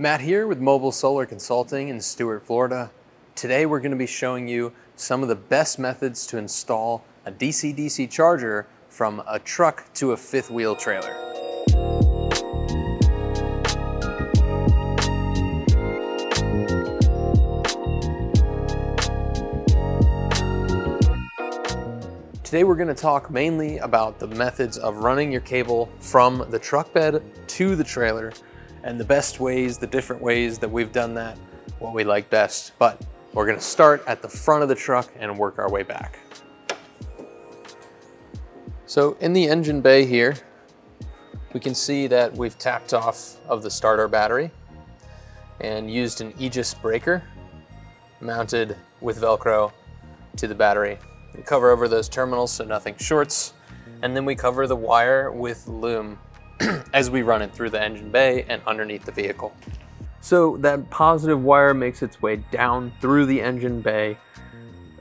Matt here with Mobile Solar Consulting in Stuart, Florida. Today we're going to be showing you some of the best methods to install a DC-DC charger from a truck to a fifth wheel trailer. Today we're going to talk mainly about the methods of running your cable from the truck bed to the trailer, and the best ways, the different ways that we've done that, what we like best. But we're gonna start at the front of the truck and work our way back. So in the engine bay here, we can see that we've tapped off of the starter battery and used an Aegis breaker mounted with Velcro to the battery. We cover over those terminals so nothing shorts, and then we cover the wire with loom as we run it through the engine bay and underneath the vehicle. So that positive wire makes its way down through the engine bay,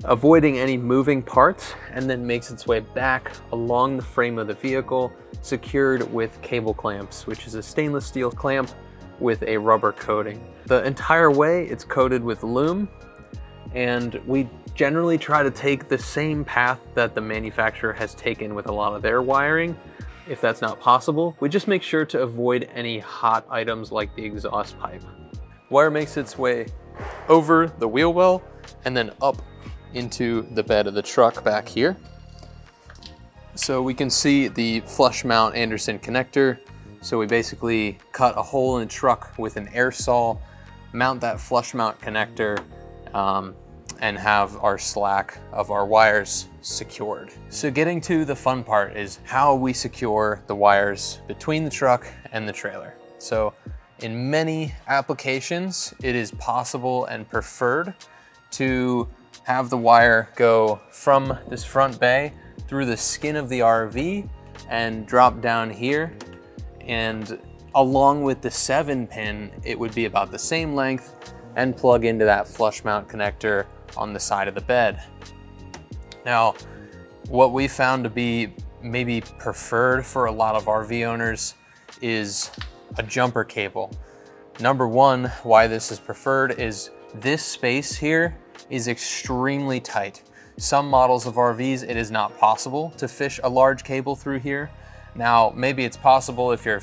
avoiding any moving parts, and then makes its way back along the frame of the vehicle, secured with cable clamps, which is a stainless steel clamp with a rubber coating. The entire way it's coated with loom, and we generally try to take the same path that the manufacturer has taken with a lot of their wiring. If that's not possible, we just make sure to avoid any hot items like the exhaust pipe. Wire makes its way over the wheel well and then up into the bed of the truck back here. So we can see the flush mount Anderson connector. So we basically cut a hole in the truck with an air saw, mount that flush mount connector, and have our slack of our wires secured. So getting to the fun part is how we secure the wires between the truck and the trailer. So in many applications, it is possible and preferred to have the wire go from this front bay through the skin of the RV and drop down here. And along with the 7-pin, it would be about the same length and plug into that flush mount connector on the side of the bed. Now, what we found to be maybe preferred for a lot of RV owners is a jumper cable. Number one, why this is preferred is this space here is extremely tight. Some models of RVs, it is not possible to fish a large cable through here. Now, maybe it's possible if you're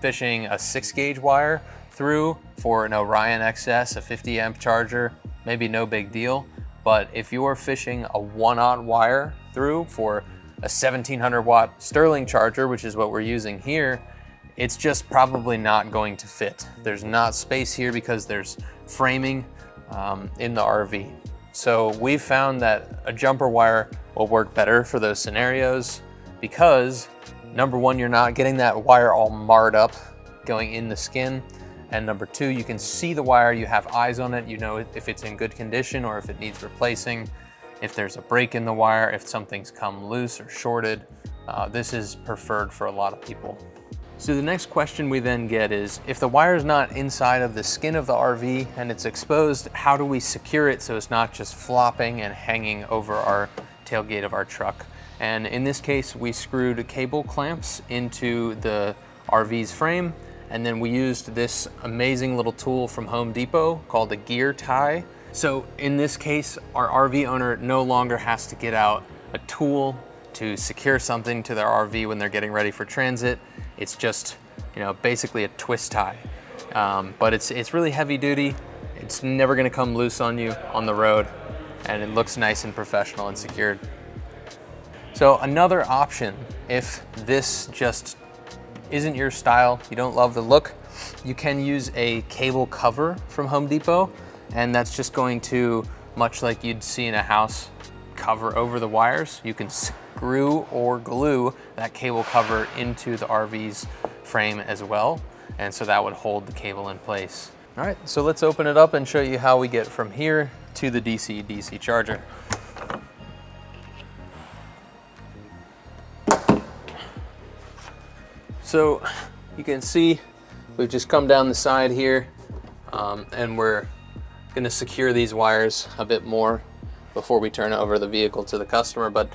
fishing a 6-gauge wire through for an Orion XS, a 50 amp charger, maybe no big deal. But if you're fishing a 1-aught wire through for a 1700 watt Sterling charger, which is what we're using here, it's just probably not going to fit. There's not space here because there's framing in the RV. So we found that a jumper wire will work better for those scenarios because number one, you're not getting that wire all marred up going in the skin. And number two, you can see the wire, you have eyes on it, you know if it's in good condition or if it needs replacing, if there's a break in the wire, if something's come loose or shorted. This is preferred for a lot of people. So the next question we then get is, if the wire is not inside of the skin of the RV and it's exposed, how do we secure it so it's not just flopping and hanging over our tailgate of our truck? And in this case, we screwed cable clamps into the RV's frame. And then we used this amazing little tool from Home Depot called a gear tie. So in this case, our RV owner no longer has to get out a tool to secure something to their RV when they're getting ready for transit. It's just, you know, basically a twist tie. But it's really heavy duty. It's never gonna come loose on you on the road, and it looks nice and professional and secured. So another option, if this just isn't your style, you don't love the look, you can use a cable cover from Home Depot, and that's just going to, much like you'd see in a house, cover over the wires. You can screw or glue that cable cover into the RV's frame as well, and so that would hold the cable in place. All right, so let's open it up and show you how we get from here to the DC-DC charger. So you can see we've just come down the side here, and we're gonna secure these wires a bit more before we turn over the vehicle to the customer. But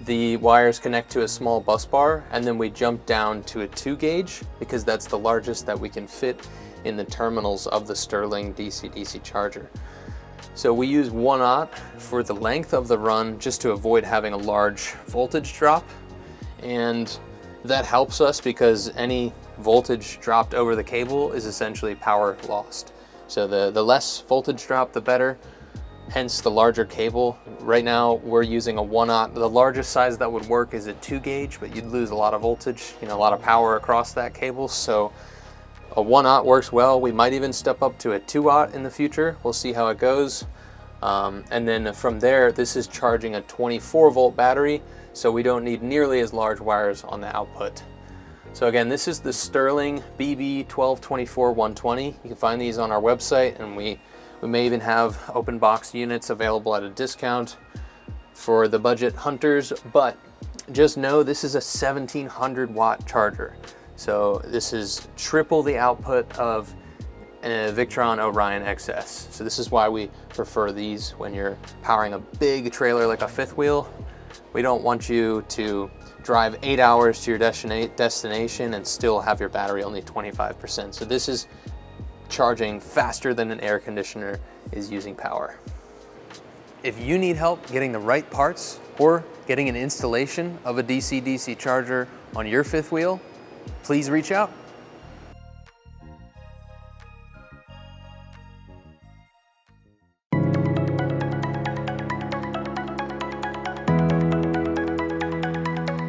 the wires connect to a small bus bar, and then we jump down to a 2-gauge because that's the largest that we can fit in the terminals of the Sterling DC-DC charger. So we use 1 aught for the length of the run just to avoid having a large voltage drop, and that helps us because any voltage dropped over the cable is essentially power lost. So the less voltage drop, the better, hence the larger cable. Right now we're using a 1 aught. The largest size that would work is a 2 gauge, but you'd lose a lot of voltage, you know, a lot of power across that cable. So a 1 aught works well. We might even step up to a 2 aught in the future. We'll see how it goes. And then from there, this is charging a 24 volt battery, so we don't need nearly as large wires on the output. So again, this is the Sterling BB 1224 120. You can find these on our website, and we may even have open box units available at a discount for the budget hunters, but just know this is a 1700 watt charger. So this is triple the output of a Victron Orion XS. So this is why we prefer these when you're powering a big trailer like a fifth wheel. We don't want you to drive 8 hours to your destination and still have your battery only 25%. So this is charging faster than an air conditioner is using power. If you need help getting the right parts or getting an installation of a DC-DC charger on your fifth wheel, please reach out.